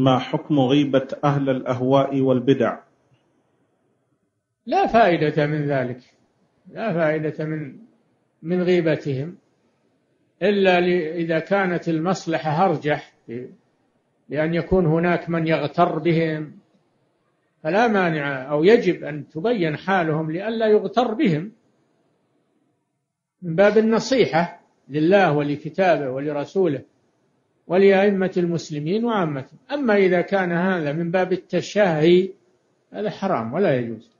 ما حكم غيبة أهل الأهواء والبدع؟ لا فائدة من ذلك، لا فائدة من غيبتهم إلا إذا كانت المصلحة أرجح، لأن يكون هناك من يغتر بهم، فلا مانع أو يجب أن تبين حالهم لئلا يغتر بهم، من باب النصيحة لله ولكتابه ولرسوله ولأئمة المسلمين وعامتهم. أما إذا كان هذا من باب التشاهي هذا حرام ولا يجوز.